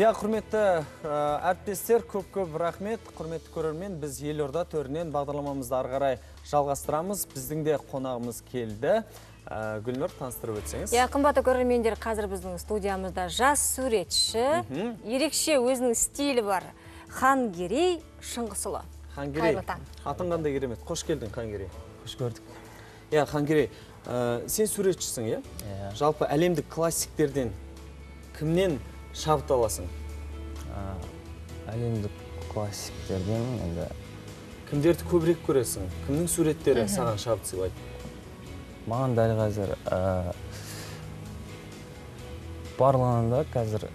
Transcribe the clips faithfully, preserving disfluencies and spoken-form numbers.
Я, құрметті әріптестер, көп-көп рахмет, құрметті көрермен, біз елорда төрінен бағдарламамызды ары қарай жалғастырамыз. Біздің де қонағымыз келді. Гүлнұр, таныстырып өтсеңіз. Я, қымбатты көрермендер, қазір біздің студиямызда жас суретші, ерекше өзінің стилі бар. Хангерей Шыңғысұлы. Хангерей. Атыңнан да керемет. Қош келдің, Хангерей. Қош көрдік. Я, Хангерей, сен суретшісің, е? Жалпы әлемдік классиктерден кімнен шабыт аласың? Әлемдік классиктерден енді кімдерді көбірек көресің? Кімнің суреттері саған шабыт сыйлайды? Маған дәл қазір барлығында қазір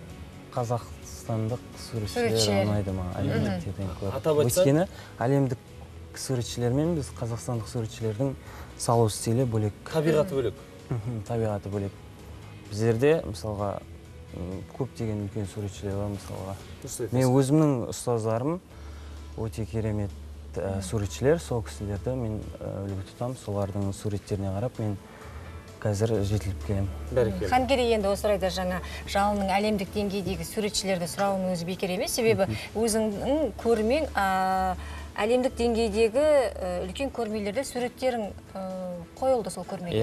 қазақстандық суретшілер ұнайды маған әлемдіктерден көріп. Өйткені әлемдік суретшілермен біз қазақстандық суретшілердің салу стилі бөлек. Табиғаты бөлек? Табиғаты бөлек. Біздерде, мысалға, көп деген үлкен суретшілер бар, мысалға. Мен өзімнің ұстаздарым өте керемет суретшілер, сол кісілерді мен үлгі тұтам, солардың суреттеріне қарап, мен қазір жетіліп келем. Хангерей, енді осы орайда жаңа жалының әлемдік деңгейдегі суретшілерді сұрауын өзі бекер емес, себебі өзіңнің көрмең әлемдік деңгейдегі үлкен көрмелерде суреттерің қойылды сол көрмеге.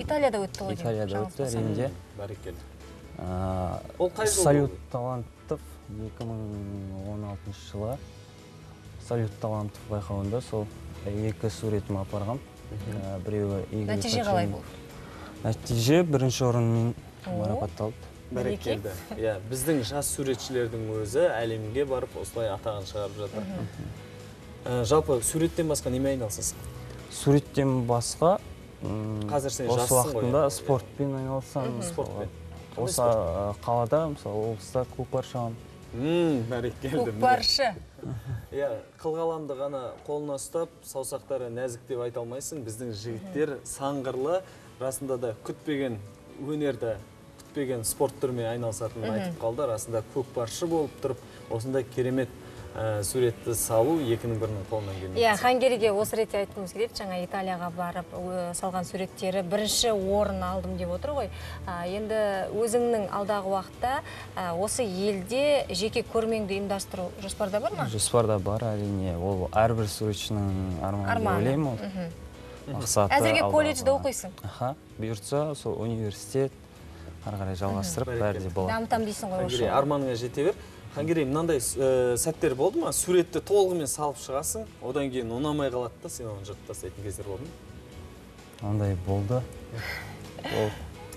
Италияда өтті ғой. Италияда өтті, Римде. Бәрекелді. Салют талантов екі мың он алтыншы жылы салют талантов байқауында сол екі суретім апарғам. Нәтиже қалай болды? Нәтиже бірінші орынмен марапатталды. Бәрекелді. Біздің жас суретшілердің өзі әлемге барып осылай атағын шығарып жатыр. Жалпы суреттен басқа немен айналасыз? Суреттен басқа осы уақытында спортпен айналасам. Спортпен? Осы қалада, мысалы, облыста көкпаршы ағам. Бәрек келдім. Көкпаршы. Қылғаламды ғана қолына ұстап, саусақтары нәзік деп айта алмайсың. Біздің жігіттер саңғырлы, расында да күтпеген өнерді, күтпеген спорт түрімен айналысатынын айтып қалды. Расында көкпаршы болып тұрып, осында керемет суретті салу екінің бірінің қолынан келмейді. Иә, Хангерейге осы ретте айтқымыз келеді, жаңа Италияға барып салған суреттері бірінші орын алдым деп отыр ғой. Енді өзіңнің алдағы уақытта осы елде жеке көрмеңді ұйымдастыру жоспарда бар ма? Жоспарда бар, әрине. Ол әрбір суретшінің арманы деп ойлаймын ол. Мақсаты. Әзірге колледжде оқисың? Аха, бұйыртса, сол университет қарай жалғастырып бәрі де болады. Дамытам дейсің ғой осы. Арманыңа жете бер. Хангерей, мынандай сәттер болды ма? Суретті толғымен салып шығасың, одан кейін ұнамай қалады да, сен оны жырып тастайтын кездер болды ма? Ондай болды.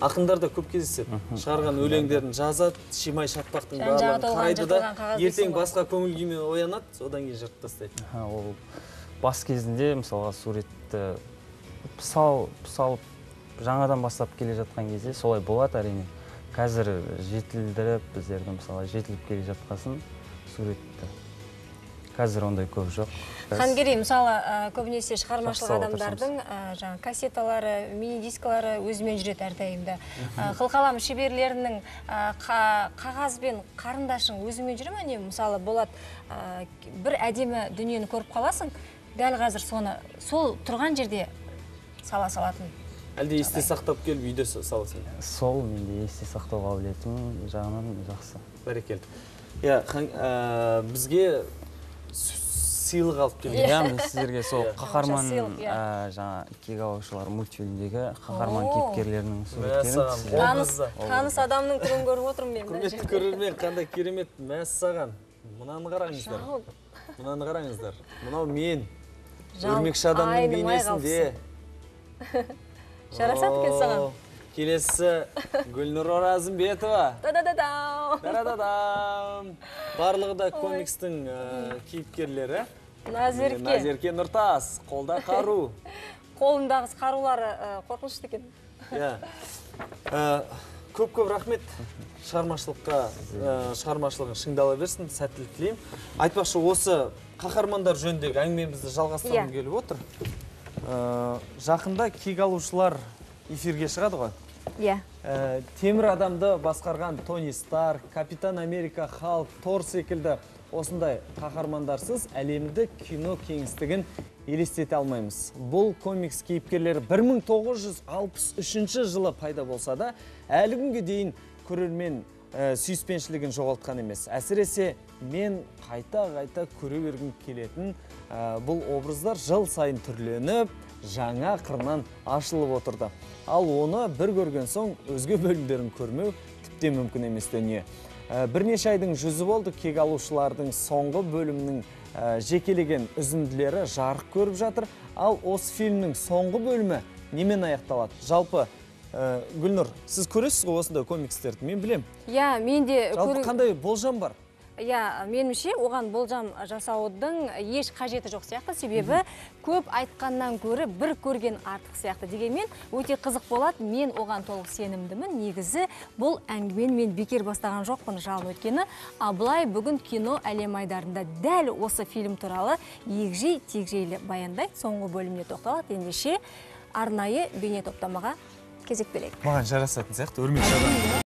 Ақындар да көп кездеседі. Шығарған өлеңдерін жазады, шимай шатпақтың барлығын қарайды да, ертең басқа көңіл күймен оянады, одан кейін жырып тастайды. Ол бас кезінде, мысалға, суретті салып, жаңадан бастап келе жатқан кезде солай болады әрине. Қазір жетілдіріп, біздердің мысалы жетіліп келе жатқасын суретті. Қазір ондай көп жоқ. Хангерей, мысалы, көбінесе шығармашылық адамдардың кассеталары, мини-дискалары өзімен жүреді әрдайымда. Қылқалам шеберлерінің қағаз бен қарындашың өзімен жүре ме? Мысалы, болады бір әдемі дүниені көріп қаласың, дәл қазір соны сол тұрған жерде сала салатын. Әлде есте сақтап келіп, үйде саласын? Сол, менде есте сақтау қабілетім жағынан жақсы. Бәрекелді. Бізге сыйлық алып келді. Мен сіздерге сол қаһарман кегаушылар мультфильмдегі қаһарман кейіпкерлерінің суреттерін. Таныс адамның түрін көріп отырмын мен. Құрметті көрермен, қандай керемет мәссаған. Мынаны қараңыздар. Мынаны қараңыздар. Мынау мен. Өрмекші адамның бейнесінде. Жарасады екен саған. Келесі Гүлнұр Оразымбетова. Та-да-да-дам. Та-да-да-дам. Барлығы да комикстің кейіпкерлері. Назерке. Назерке Нұртас. Қолда қару. Қолындағыз қарулары қорқынышты екен. Көп-көп рахмет. Шығармашылығын шыңдала берсін. Сәттілік тілеймін. Айтпақшы, осы қаһармандар жөніндегі әңгімемізді жалғастырып келіп отыр. Жақында кек алушылар эфирге шығады ғой? Иә. Темір адамды басқарған Тони Стар, Капитан Америка, Халк, Тор секілді осындай қаһармандарсыз әлемді кино кеңістігін елестете алмаймыз. Бұл комикс кейіпкерлері бір мың тоғыз жүз алпыс үшінші жылы пайда болса да, әлі күнге дейін көрермен сүйіспеншілігін жоғалтқан емес. Әсіресе мен қайта-қайта көре бергім келетін бұл образдар жыл сайын түрленіп, жаңа қырынан ашылып отырды. Ал оны бір көрген соң өзге бөлімдерін көрмеу тіпте мүмкін емес дүние. Бірнеше айдың жүзі болды, кек алушылардың соңғы бөлімнің жекелеген үзінділері жарық көріп жатыр. Ал осы фильмнің соңғы бөлімі немен аяқталады? Жалпы, Гүлнұр, сіз көресіз ғой осындай комикстерді, мен білем. Иә, мен де көріп. Жалпы қандай болжам бар? Иә, меніңше оған болжам жасаудың еш қажеті жоқ сияқты, себебі көп айтқаннан көрі бір көрген артық сияқты. Дегенмен өте қызық болады, мен оған толық сенімдімін. Негізі бұл әңгімен мен бекер бастаған жоқпын, жал өткені. Абылай бүгін кино әлем айдарында дәл осы фильм туралы егжей-тегжейлі баяндайды. Соңғы бөліміне тоқталады, ендеше арнайы бейнетоптамаға кезек берейік. Маған жарасатын сияқты, өрмек